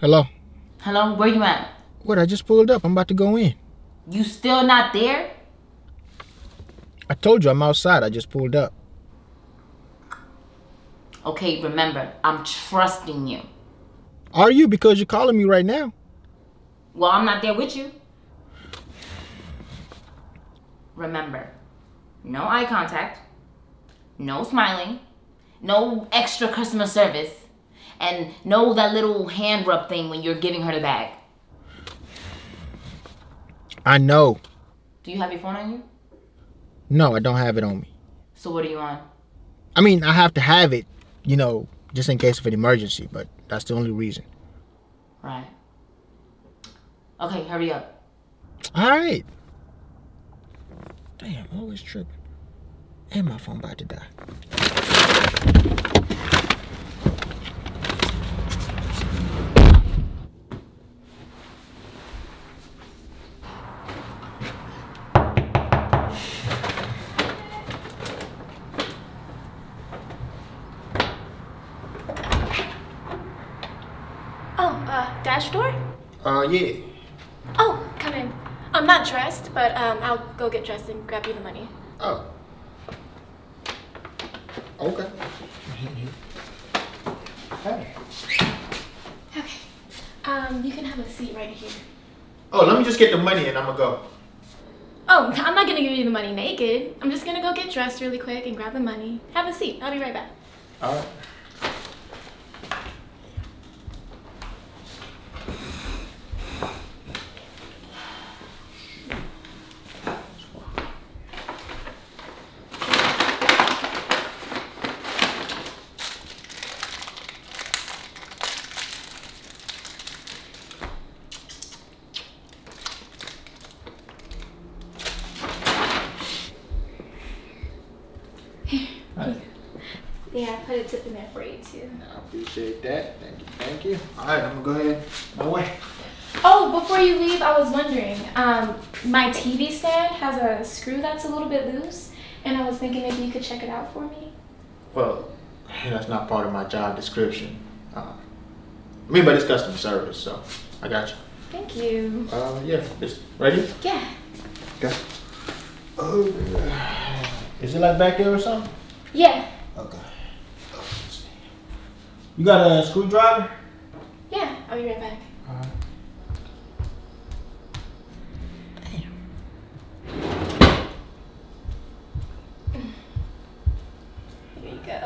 Hello? Hello? Where you at? What? I just pulled up. I'm about to go in. You still not there? I told you I'm outside. I just pulled up. Okay, remember, I'm trusting you. Are you? Because you're calling me right now. Well, I'm not there with you. Remember, no eye contact, no smiling, no extra customer service, and no that little hand rub thing when you're giving her the bag. I know. Do you have your phone on you? No, I don't have it on me. So what are you on? I mean, I have to have it, you know, just in case of an emergency, but that's the only reason. Right. Okay, hurry up. All right. Damn, I'm always tripping. And my phone about to die. Dash Store? Yeah. Oh, come in. I'm not dressed, but I'll go get dressed and grab you the money. Oh. Okay. Hey. Okay. You can have a seat right here. Oh, let me just get the money and I'm gonna go. Oh, I'm not gonna give you the money naked. I'm just gonna go get dressed really quick and grab the money. Have a seat. I'll be right back. All right. Yeah, I put a tip in there for you too. I appreciate that. Thank you. Thank you. All right, I'm gonna go ahead. No way. Oh, before you leave, I was wondering. My TV stand has a screw that's a little bit loose, and I was thinking maybe you could check it out for me. Well, that's not part of my job description. I mean, but it's customer service, so I got you. Thank you. Yeah. Just ready? Yeah. Okay. Oh, is it like back there or something? Yeah. Okay. You got a screwdriver? Yeah, I'll be right back. All right. Damn. Here you go.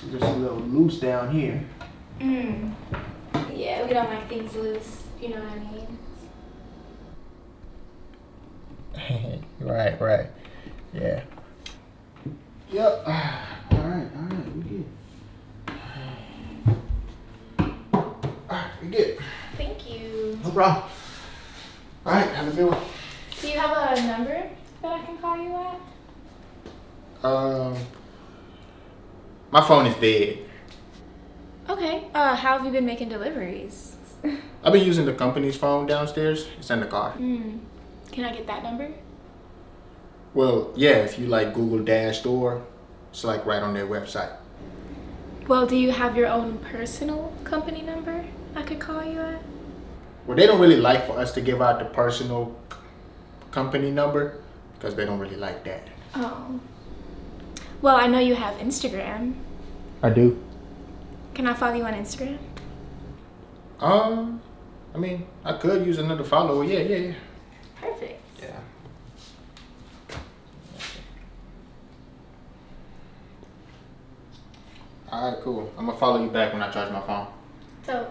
So just a little loose down here. Mm. Yeah, we don't like things loose, you know what I mean? Right, right. Yeah. Yep. All right, we good. Thank you. No problem. All right, have a good one. Do you have a number that I can call you at? My phone is dead. Okay. How have you been making deliveries? I've been using the company's phone downstairs. It's in the car. Mm. Can I get that number? Well, yeah, if you like Google Dash Store, it's like right on their website. Well, do you have your own personal company number I could call you at? Well, they don't really like for us to give out the personal company number because they don't really like that. Oh. Well, I know you have Instagram. I do. Can I follow you on Instagram? I mean, I could use another follower. Yeah. Perfect. Yeah. Alright, cool. I'm gonna follow you back when I charge my phone. So,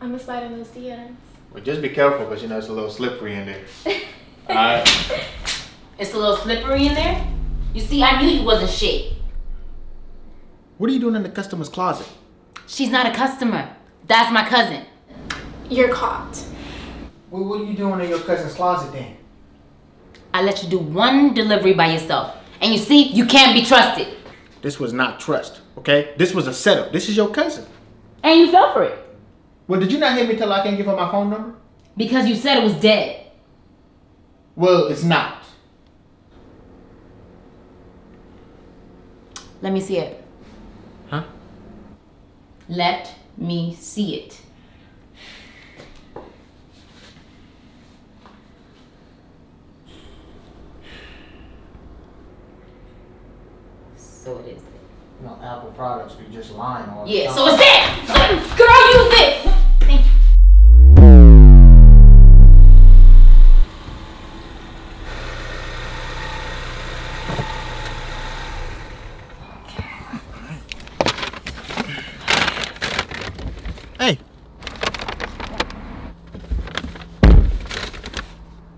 I'm gonna slide in those DMs. Well, just be careful because you know it's a little slippery in there. Alright. It's a little slippery in there? You see, I knew you wasn't shit. What are you doing in the customer's closet? She's not a customer. That's my cousin. You're caught. Well, what are you doing in your cousin's closet then? I let you do one delivery by yourself. And you see, you can't be trusted. This was not trust, okay? This was a setup. This is your cousin. And you fell for it. Well, did you not hear me tell her I can't give her my phone number? Because you said it was dead. Well, it's not. Let me see it. Huh? Let me see it. So it is there. You know, Apple products be just lying all the time. Yeah, so it's there! Girl, use this! Thank you. Hey.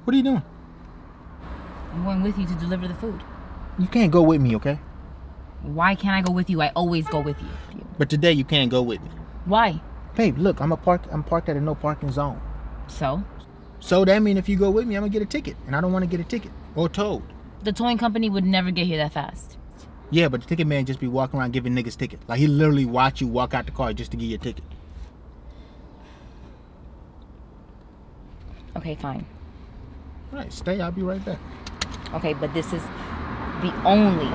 What are you doing? I'm going with you to deliver the food. You can't go with me, okay? Why can't I go with you? I always go with you. But today you can't go with me. Why? Babe, look, I'm parked at a no parking zone. So? So that means if you go with me, I'm gonna get a ticket. And I don't wanna get a ticket or towed. The towing company would never get here that fast. Yeah, but the ticket man just be walking around giving niggas tickets. Like, he literally watch you walk out the car just to get your ticket. Okay, fine. All right, stay, I'll be right back. Okay, but this is the only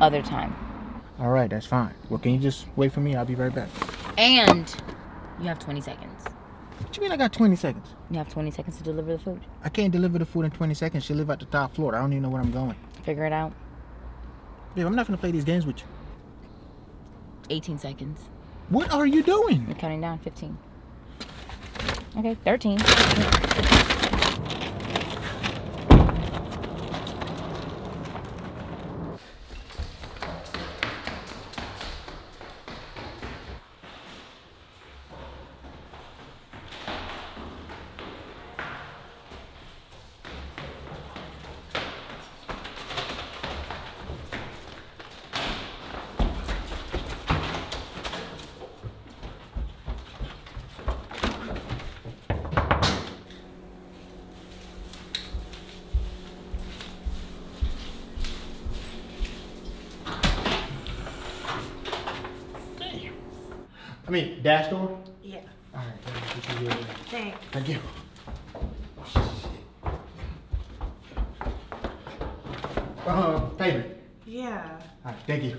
other time. All right, that's fine. Well, can you just wait for me? I'll be right back. And you have 20 seconds. What you mean I got 20 seconds? You have 20 seconds to deliver the food. I can't deliver the food in 20 seconds. She live at the top floor. I don't even know where I'm going. Figure it out. Babe, I'm not gonna play these games with you. 18 seconds. What are you doing? I'm counting down, 15. Okay, 13. I mean, Dash Store? Yeah. All right, thank you. Thanks. Thank you. Payment. Yeah. All right, thank you.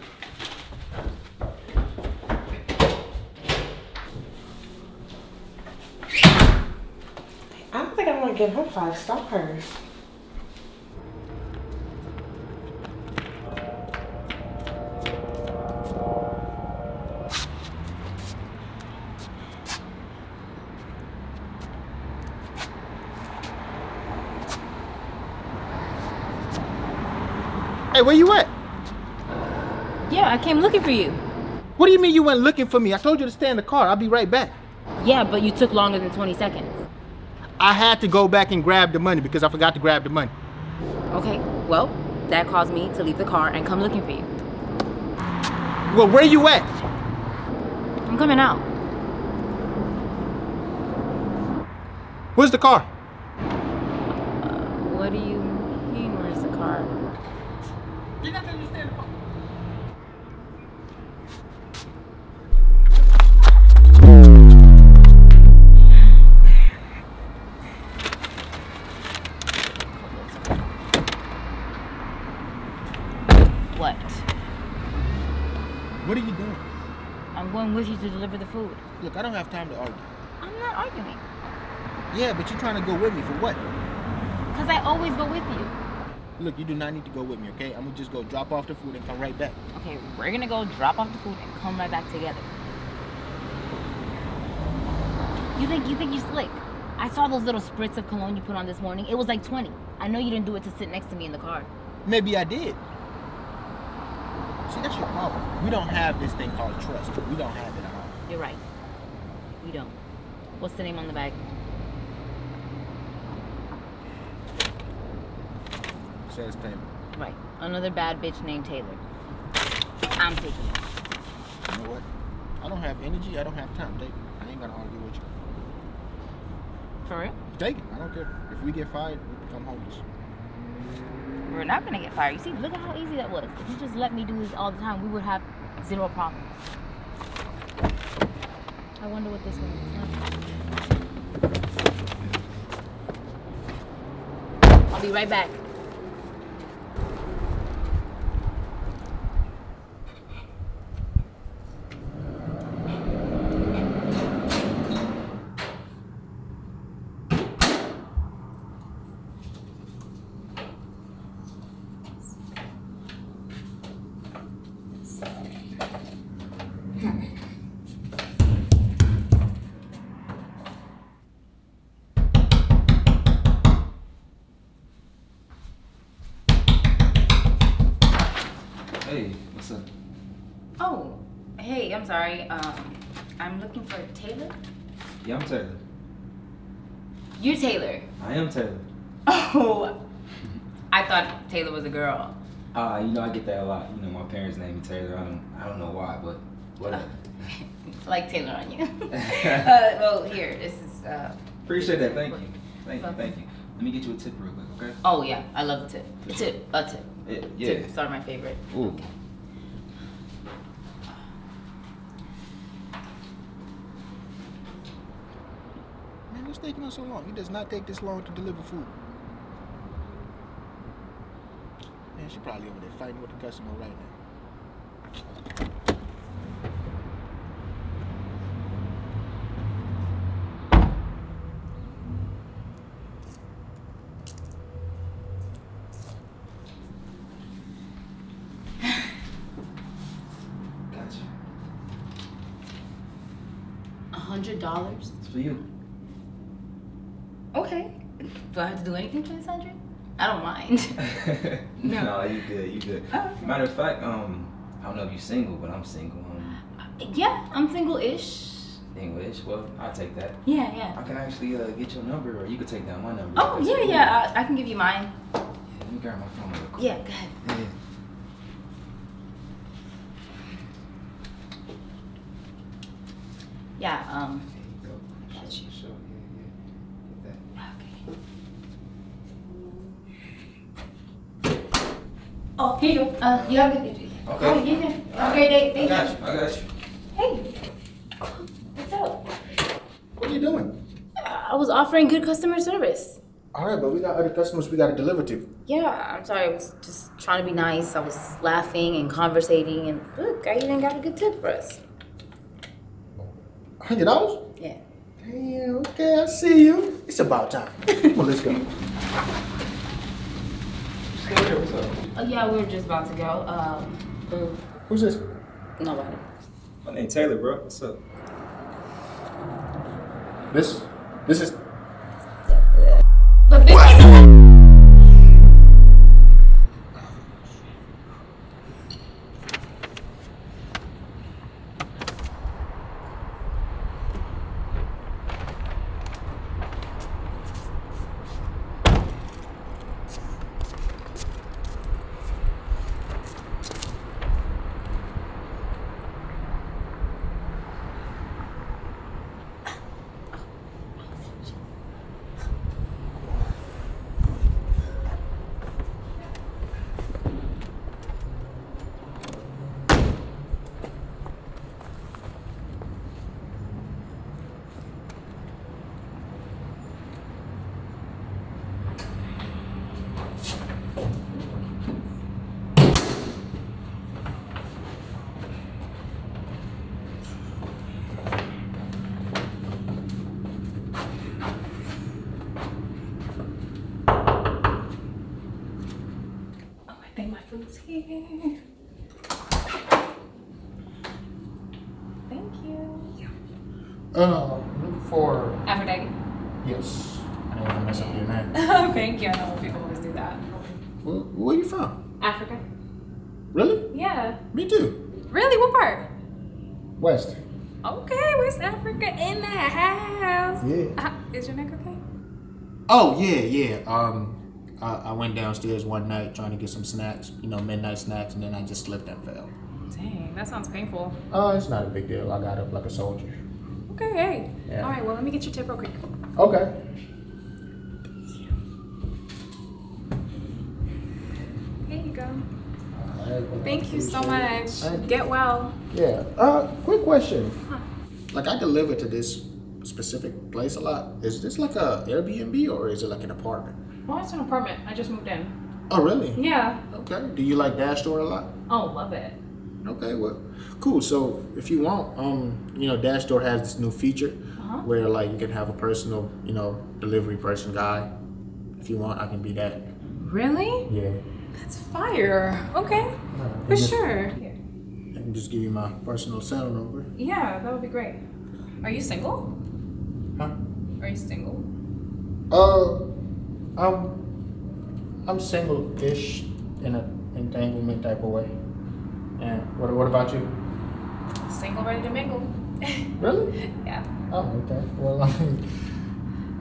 I don't think I'm gonna give her $5. Hey, where you at? Yeah, I came looking for you. What do you mean you went looking for me? I told you to stay in the car. I'll be right back. Yeah, but you took longer than 20 seconds. I had to go back and grab the money because I forgot to grab the money. Okay, well, that caused me to leave the car and come looking for you. Well, where you at? I'm coming out. Where's the car? What do you mean, where's the car? You're not going to stand up. What? What are you doing? I'm going with you to deliver the food. Look, I don't have time to argue. I'm not arguing. Yeah, but you're trying to go with me for what? Because I always go with you. Look, you do not need to go with me, okay? I'm gonna just go drop off the food and come right back. Okay, we're gonna go drop off the food and come right back together. You think you're slick? I saw those little spritz of cologne you put on this morning. It was like 20. I know you didn't do it to sit next to me in the car. Maybe I did. See, that's your problem. We don't have this thing called trust. We don't have it at all. You're right. We don't. What's the name on the bag? Says Taylor. Right. Another bad bitch named Taylor. I'm taking it. You know what? I don't have energy. I don't have time. Take it. I ain't gonna argue with you. For real? Take it. I don't care. If we get fired, we become homeless. We're not gonna get fired. You see, look at how easy that was. If you just let me do this all the time, we would have zero problems. I wonder what this one is. I'll be right back. Hey, what's up? Oh, hey, I'm sorry. I'm looking for Taylor. Yeah, I'm Taylor. You're Taylor. I am Taylor. Oh, I thought Taylor was a girl. You know, I get that a lot. You know, my parents named me Taylor. I don't know why, but whatever. Like Taylor on you. Well, here, this is. Appreciate that. Thank you. Thank you. Let me get you a tip real quick, okay? Oh yeah, I love the tip. A tip. Yeah. Tips are my favorite. Ooh. Okay. Man, what's taking us so long? It does not take this long to deliver food. Man, she's probably over there fighting with the customer right now. $100? It's for you. Okay. Do I have to do anything for this $100? I don't mind. No. No, you good. You good. Okay. Matter of fact, I don't know if you're single, but I'm single. Yeah, I'm single-ish. English? Well, I'll take that. Yeah, yeah. I can actually get your number, or you could take down my number. Oh, yeah, yeah. I can give you mine. Yeah, let me grab my phone real quick. Yeah, go ahead. Yeah. Yeah, I got you. Sure, yeah, yeah. Get that. Okay. Oh, here you go. You have a good day. Okay. Have a great day. Thank you. I got you. Hey. What's up? What are you doing? I was offering good customer service. All right, but we got other customers we got to deliver to. Yeah, I'm sorry. I was just trying to be nice. I was laughing and conversating, and look, I even got a good tip for us. $100? Yeah. Damn, okay, I see you. It's about time. Well, let's go. Still here, what's up? Yeah, we're just about to go. Who's this? Nobody. My name's Taylor, bro. What's up? This is... But this is... Thank you. Look for Africa Daggy. Yes. I don't want to mess up your name. Thank you. I know people always do that. Well, where are you from? Africa. Really? Yeah. Me too. Really? What part? West. Okay, West Africa in the house. Yeah. Is your neck okay? Oh yeah, yeah. I went downstairs one night trying to get some snacks, you know, midnight snacks, and then I just slipped and fell. Dang, that sounds painful. Oh, it's not a big deal. I got up like a soldier. Okay, hey. Yeah. All right, well, let me get your tip real quick. Okay. There you go. All right, well, thank you so much. Thank you. Get well. Yeah. Quick question. Huh. Like, I deliver to this specific place a lot. Is this like a Airbnb or is it like an apartment? Well, it's an apartment. I just moved in. Oh, really? Yeah. Okay. Do you like Dash Store a lot? Oh, love it. Okay, well, cool. So if you want, you know, Dash Store has this new feature where like you can have a personal, you know, delivery person guy. If you want, I can be that. Really? Yeah. That's fire. Okay. Right, for sure. Here. I can just give you my personal cell number. Yeah, that would be great. Are you single? Huh? Are you single? I'm single-ish in an entanglement type of way. And what about you? Single, ready to mingle. Really? Yeah. Oh, okay. Well,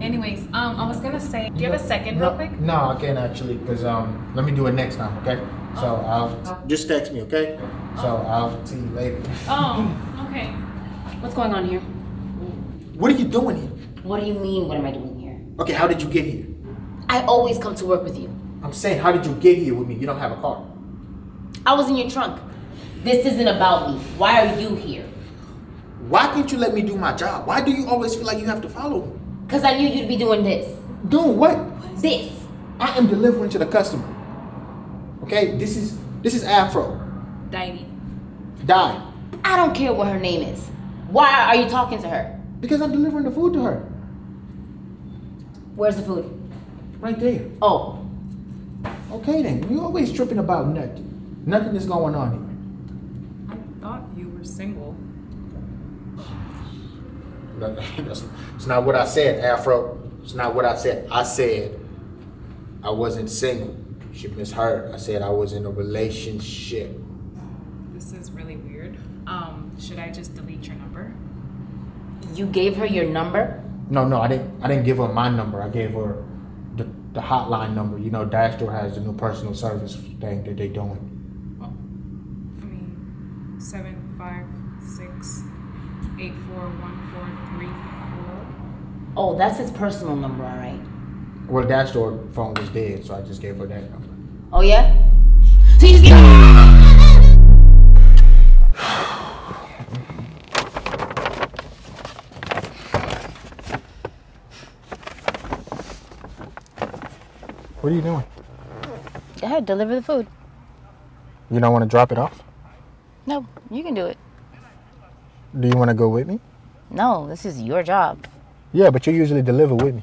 anyways, I was gonna say, do you have a second real quick? No, I can't actually, because let me do it next time, okay? So I'll just text me, okay? So I'll see you later. Oh, okay. What's going on here? What are you doing here? What do you mean, what am I doing here? Okay, how did you get here? I always come to work with you. I'm saying, how did you get here with me? You don't have a car. I was in your trunk. This isn't about me. Why are you here? Why can't you let me do my job? Why do you always feel like you have to follow me? Because I knew you'd be doing this. Doing what? This. I am delivering to the customer. Okay? This is Afro. Daggy. Daggy. I don't care what her name is. Why are you talking to her? Because I'm delivering the food to her. Where's the food? Right there. Oh. Okay then. You always tripping about nothing. Nothing is going on here. I thought you were single. It's not what I said, Afro. It's not what I said. I said I wasn't single. She misheard. I said I was in a relationship. This is really weird. Should I just delete your number? You gave her your number? No, I didn't give her my number. I gave her the hotline number. You know, Dash Store has the new personal service thing that they're doing. Well, I mean, 756-841-434. Oh, that's his personal number, all right. Well, Dash Store phone was dead, so I just gave her that number. Oh yeah? So you just gave her. What are you doing? Go ahead, deliver the food. You don't want to drop it off? No, you can do it. Do you want to go with me? No, this is your job. Yeah, but you usually deliver with me.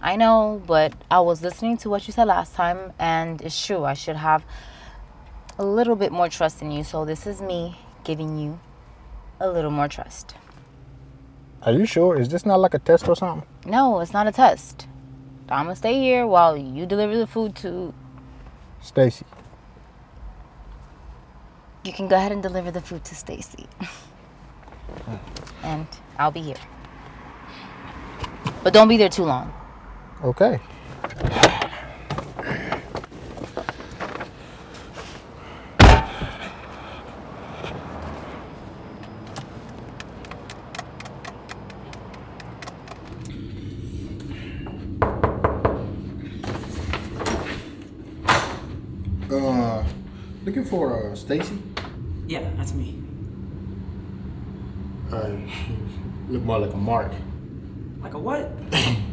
I know, but I was listening to what you said last time, and it's true. I should have a little bit more trust in you, so this is me giving you a little more trust. Are you sure? Is this not like a test or something? No, it's not a test. I'm going to stay here while you deliver the food to... Stacy. You can go ahead and deliver the food to Stacy. And I'll be here. But don't be there too long. Okay. Looking for Stacy? Yeah, that's me. Look more like a mark. Like a what?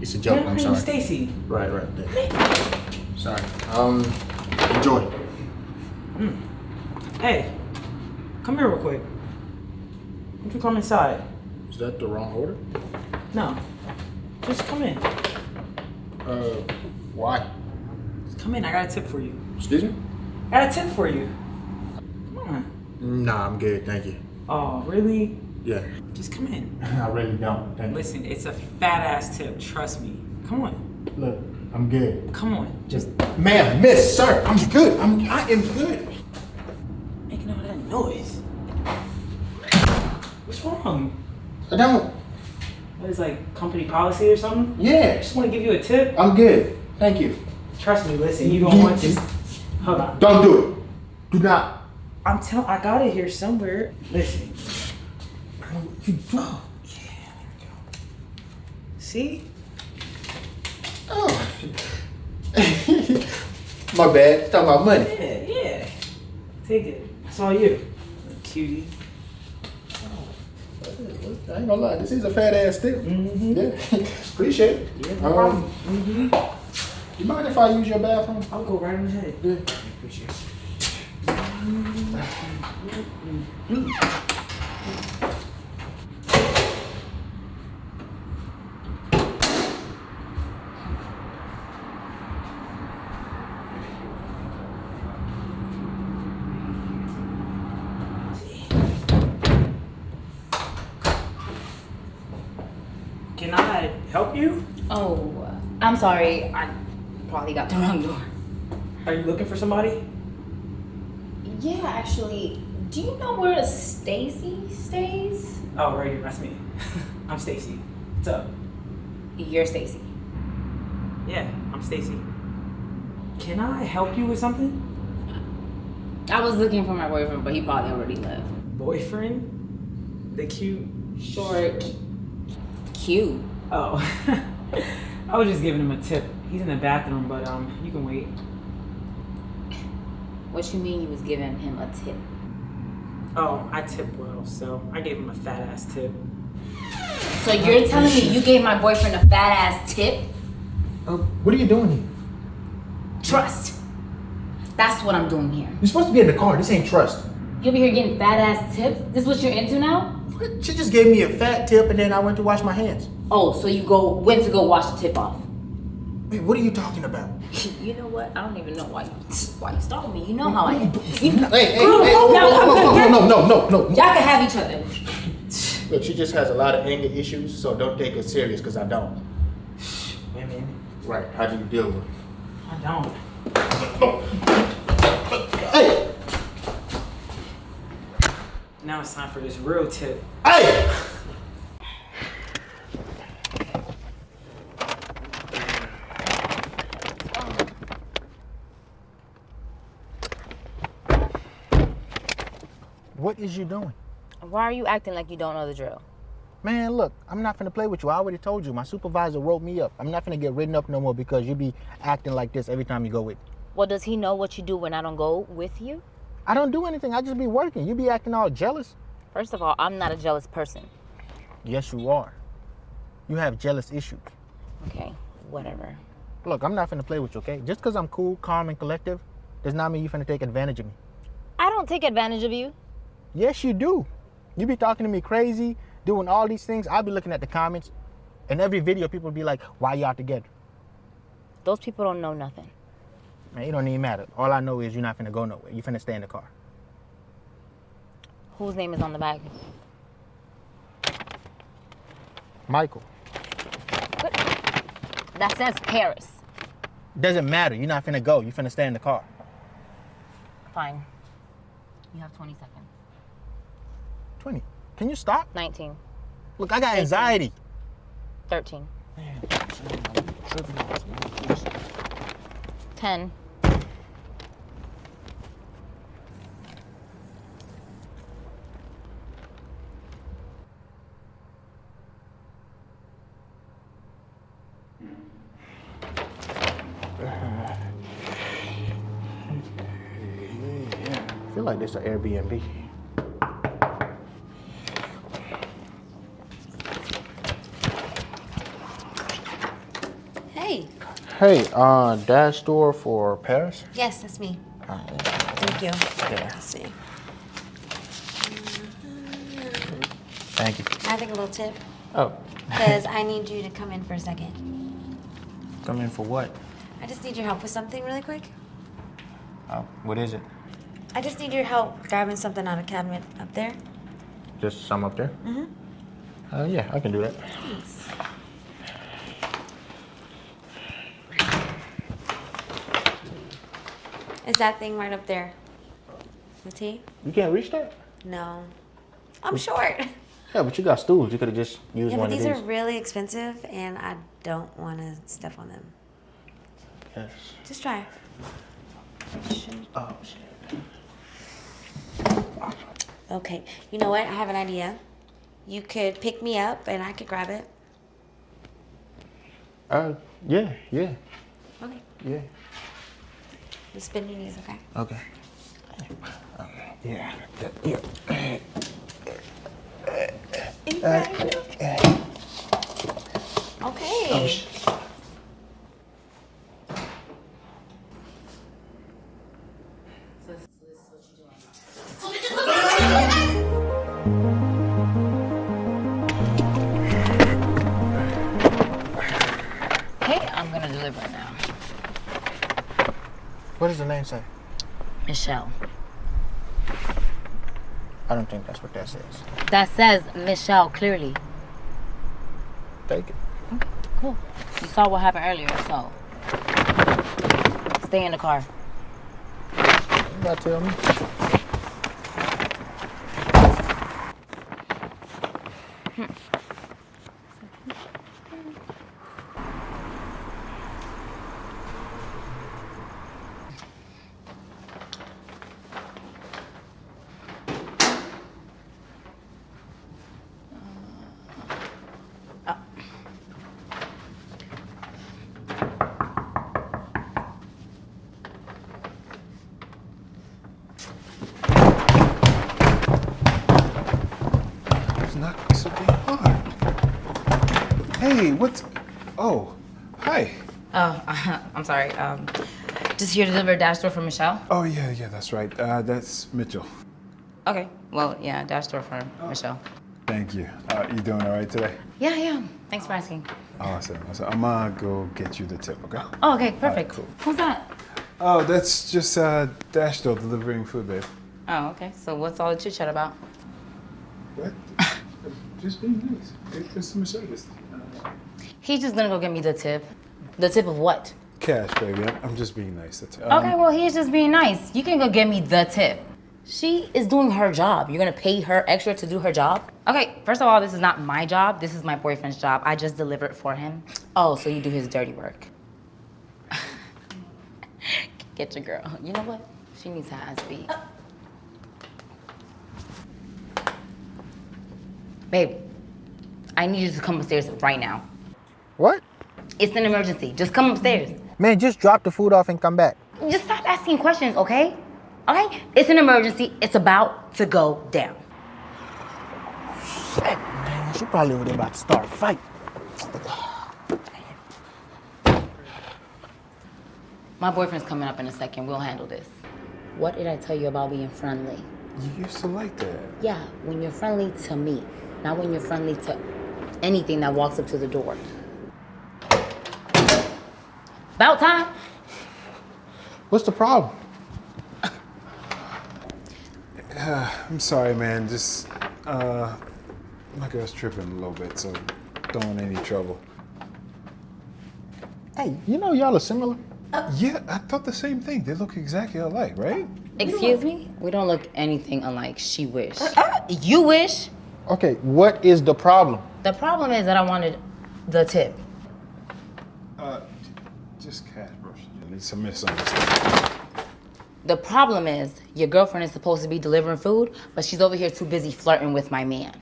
It's a joke, I'm sorry. Stacy. Right there. Sorry. Enjoy. Hey, come here real quick. Why don't you come inside? Is that the wrong order? No. Just come in. Why? Just come in, I got a tip for you. Excuse me? I got a tip for you. Come on. Nah, I'm good, thank you. Oh, really? Yeah. Just come in. I really don't. Thank Listen, you. It's a fat ass tip. Trust me. Come on. Look, I'm good. Come on. Just. Ma'am, miss, sir, I'm good. I am good. Making all that noise. What's wrong? I don't. What is like company policy or something? Yeah. I just want to give you a tip. I'm good. Thank you. Trust me. Listen, you don't want this. Hold on. Don't do it. Do not. I got it here somewhere. Listen. Oh, yeah, there we go. See? Oh. My bad. Talking about money. Yeah. Take it. It's all you. Cutie. Oh. I ain't gonna lie. This is a fat ass tip. Yeah. Appreciate it. Yeah, no problem. You mind if I use your bathroom? I'll go right in the head. Yeah. Appreciate it. Can I help you? Oh, I'm sorry. I probably got the wrong door. Are you looking for somebody? Yeah, actually, Do you know where Stacy stays? Oh, right here. That's me. I'm Stacy. What's up? You're Stacy. Yeah, I'm Stacy. Can I help you with something? I was looking for my boyfriend, but he probably already left. Boyfriend? The cute... Short... Cute. Oh. I was just giving him a tip. He's in the bathroom, but you can wait. What you mean you was giving him a tip? Oh, I tip well, so I gave him a fat-ass tip. So you're telling me you gave my boyfriend a fat-ass tip? What are you doing here? Trust. That's what I'm doing here. You're supposed to be in the car. This ain't trust. You'll be here getting fat-ass tips? This is what you're into now? She just gave me a fat tip, and then I went to wash my hands. Oh, so you went to go wash the tip off? Wait, what are you talking about? You know what? I don't even know why you stalking me. You know how I am. No. Y'all can have each other. Look, she just has a lot of anger issues, so don't take her serious, because I don't. Women. Right. How do you deal with it? I don't. Hey! Now it's time for this real tip. Hey! What is you doing? Why are you acting like you don't know the drill? Man, look, I'm not finna play with you. I already told you. My supervisor wrote me up. I'm not finna get written up no more because you be acting like this every time you go with me. Well, does he know what you do when I don't go with you? I don't do anything. I just be working. You be acting all jealous. First of all, I'm not a jealous person. Yes, you are. You have jealous issues. Okay, whatever. Look, I'm not finna play with you, okay? Just because I'm cool, calm, and collective does not mean you finna take advantage of me. I don't take advantage of you. Yes, you do. You be talking to me crazy, doing all these things. I'll be looking at the comments, and every video people be like, why y'all together? Those people don't know nothing. Man, it don't even matter. All I know is you're not finna go nowhere. You finna stay in the car. Whose name is on the back? Michael. What? That says Paris. Doesn't matter. You're not finna go. You finna stay in the car. Fine. You have 20 seconds. 20? Can you stop? 19. Look, I got 18. Anxiety. 13. Man, 10. I feel like this is an Airbnb. Hey, Dash Store for Paris? Yes, that's me. Thank you. Yeah. Let's see. Thank you. I think a little tip. Oh. Because I need you to come in for a second. Come in for what? I just need your help with something really quick. Oh, what is it? I just need your help grabbing something out of cabinet up there. Just some up there? Mm-hmm. Yeah, I can do that. Thanks. It's that thing right up there. The tea? You can't reach that? No. I'm short. Yeah, but you got stools. You could have just used one of these. Yeah, but these are really expensive, and I don't want to step on them. Yes. Just try. Oh, shit. Okay. You know what? I have an idea. You could pick me up, and I could grab it. Yeah. Okay. Yeah. Just bend your knees, okay? Okay. Yeah. Okay. Oh, what does the name say? Michelle. I don't think that's what that says. That says Michelle, clearly. Take it. Okay, cool. You saw what happened earlier, so stay in the car. You gotta tell me. Hey, what's... Oh, hi. Oh, I'm sorry. Just here to deliver a Dash Store for Michelle? Oh, yeah, that's right. That's Mitchell. Okay, well, yeah, Dash Store for Michelle. Thank you. You doing all right today? Yeah. Thanks for asking. Awesome. I'm gonna go get you the tip, okay? Oh, okay, perfect. Cool. Who's that? Oh, that's just Dash Store delivering food, babe. Oh, okay. So what's all the chit-chat about? What? Just being nice. Customer service. He's just gonna go get me the tip. The tip of what? Cash, baby. I'm just being nice. Okay, well, he's just being nice. You can go get me the tip. She is doing her job. You're gonna pay her extra to do her job? Okay, first of all, this is not my job. This is my boyfriend's job. I just delivered for him. Oh, so you do his dirty work. Get your girl. You know what? She needs her ass beat. Babe, I need you to come upstairs right now. What? It's an emergency. Just come upstairs. Man, just drop the food off and come back. Just stop asking questions, okay? Okay? It's an emergency. It's about to go down. Shit, man. She probably was about to start a fight. My boyfriend's coming up in a second. We'll handle this. What did I tell you about being friendly? You used to like that. Yeah, when you're friendly to me. Not when you're friendly to anything that walks up to the door. About time. What's the problem? I'm sorry, man. Just, my girl's tripping a little bit, so don't want any trouble. Hey, you know y'all are similar? Yeah, I thought the same thing. They look exactly alike, right? Excuse me? We don't look anything alike. She wish. You wish? Okay, what is the problem? The problem is that I wanted the tip. Just cash, bro. It's a misunderstanding. The problem is your girlfriend is supposed to be delivering food, but she's over here too busy flirting with my man.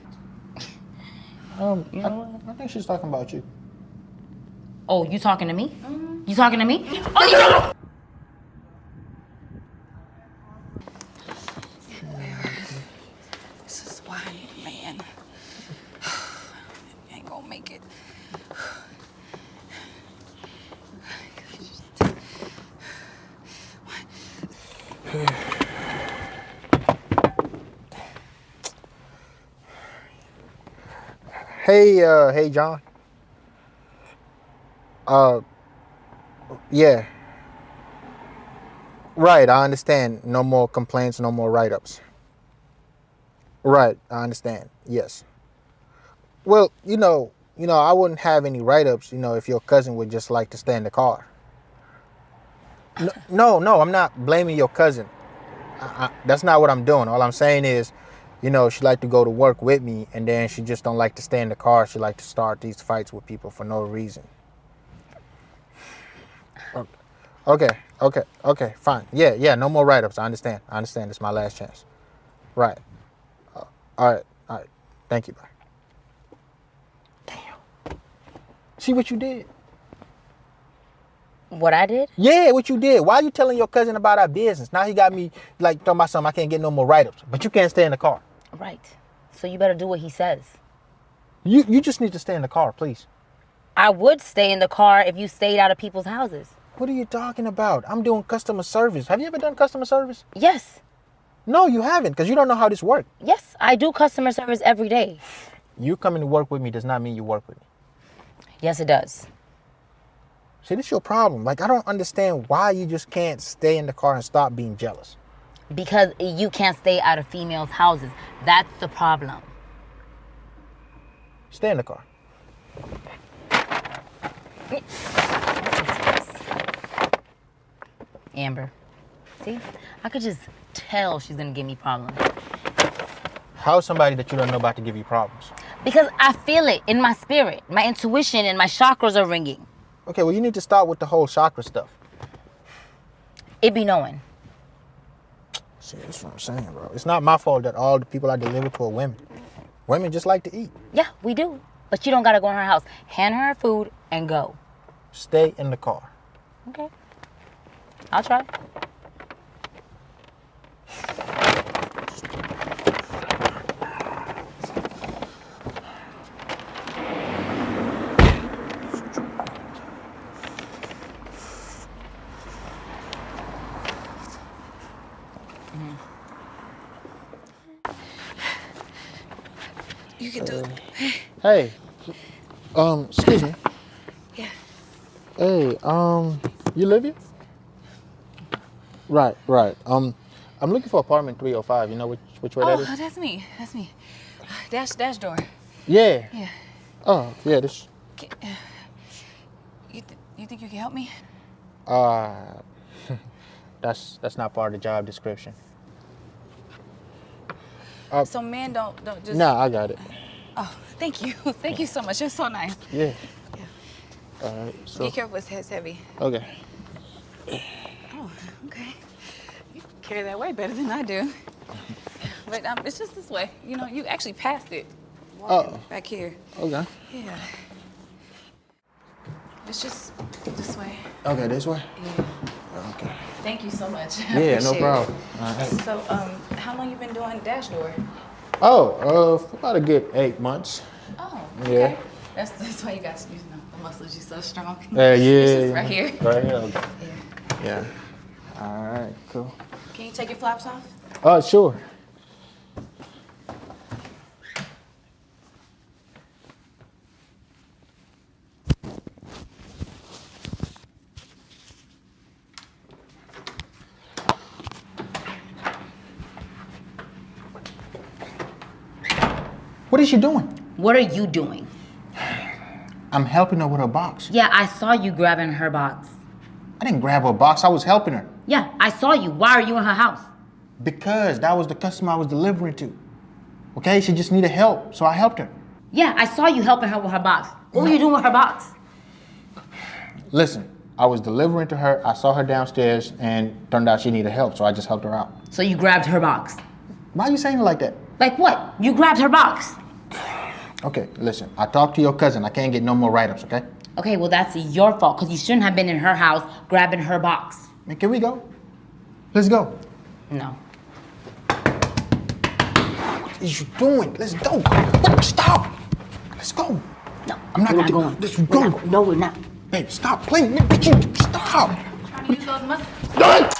You know what? I think she's talking about you. Oh, you talking to me? Mm-hmm. You talking to me? Oh, yeah. This is why, man. I ain't gonna make it. Hey, John. Yeah. Right, I understand. No more complaints, no more write-ups. Right, I understand. Yes. Well, you know, I wouldn't have any write-ups, you know, if your cousin would just like to stay in the car. No, I'm not blaming your cousin. That's not what I'm doing. All I'm saying is, you know, she like to go to work with me, and then she just don't like to stay in the car. She like to start these fights with people for no reason. Okay, fine. Yeah, no more write-ups. I understand. It's my last chance. Right. All right. Thank you, bye. Damn. See what you did? What I did? Yeah, what you did. Why are you telling your cousin about our business? Now he got me, like, talking about something. I can't get no more write-ups. But you can't stay in the car. Right. So you better do what he says. You just need to stay in the car, please. I would stay in the car if you stayed out of people's houses. What are you talking about? I'm doing customer service. Have you ever done customer service? Yes. No, you haven't, because you don't know how this works. Yes, I do customer service every day. You coming to work with me does not mean you work with me. Yes, it does. See, this is your problem. Like, I don't understand why you just can't stay in the car and stop being jealous. Because you can't stay out of females' houses. That's the problem. Stay in the car. Amber, see? I could just tell she's gonna give me problems. How's somebody that you don't know about to give you problems? because I feel it in my spirit. My intuition and my chakras are ringing. Okay, well, you need to start with the whole chakra stuff. It be knowing. See, that's what I'm saying, bro. It's not my fault that all the people I deliver to are women. Women just like to eat. Yeah, we do. But you don't got to go in her house. Hand her food and go. Stay in the car. Okay. I'll try. You can do it. Hey. Excuse me. Yeah. Hey, you live here? Right, right. I'm looking for apartment 305. You know which way that is? Oh, that's me. That's me. Dash door. Yeah. Yeah. Oh, yeah, this. You think you can help me? That's not part of the job description. So men don't just... Nah, I got it. Oh, thank you. Thank you so much. You're so nice. Yeah. All right, so... Be careful, his head's heavy. Okay. Oh, okay. You carry that way better than I do. But it's just this way. You know, you actually passed it. Walking back here. Okay. Yeah. It's just this way. Okay, this way? Yeah. Okay. Thank you so much. Yeah, no problem. All right. So, how long you been doing Dash Door? Oh, for about a good 8 months. Oh, okay. Yeah. That's why you guys, you know, the muscles, you're so strong. Yeah. Right here. Right here. Okay. Yeah. Yeah. All right, cool. Can you take your flaps off? Sure. What is she doing? What are you doing? I'm helping her with her box. Yeah, I saw you grabbing her box. I didn't grab her box. I was helping her. Yeah, I saw you. Why are you in her house? Because that was the customer I was delivering to. Okay? She just needed help, so I helped her. Yeah, I saw you helping her with her box. What were you doing with her box? Listen, I was delivering to her. I saw her downstairs, and turned out she needed help, so I just helped her out. So you grabbed her box? Why are you saying it like that? Like what? You grabbed her box. Okay, listen, I talked to your cousin. I can't get no more write-ups, okay? Okay, well, that's your fault, because you shouldn't have been in her house grabbing her box. Man, can we go? Let's go. No. What are you doing? Let's go. Stop. Let's go. No, I'm not going. Let's go. No, we're not. Babe, stop playing. Stop. I'm trying to use those muscles.